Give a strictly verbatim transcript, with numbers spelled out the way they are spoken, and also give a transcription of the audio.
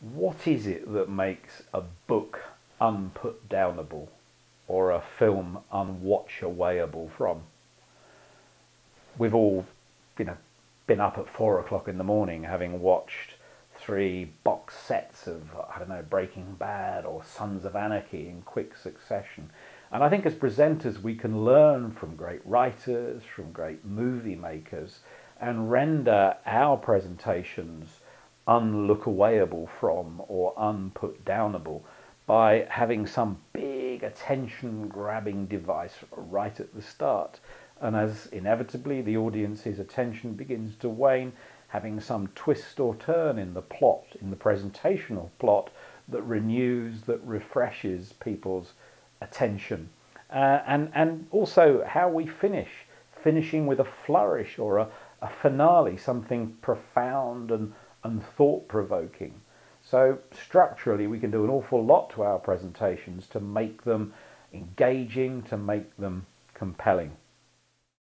What is it that makes a book unputdownable or a film unwatchawayable from? We've all, you know, been up at four o'clock in the morning having watched three box sets of, I don't know, Breaking Bad or Sons of Anarchy in quick succession. And I think as presenters we can learn from great writers, from great movie makers, and render our presentations unlookawayable from or unputdownable by having some big attention-grabbing device right at the start. And as inevitably the audience's attention begins to wane, having some twist or turn in the plot, in the presentational plot, that renews, that refreshes people's attention. Uh, and, and also how we finish, finishing with a flourish or a, a finale, something profound and and thought-provoking. So structurally we can do an awful lot to our presentations to make them engaging, to make them compelling.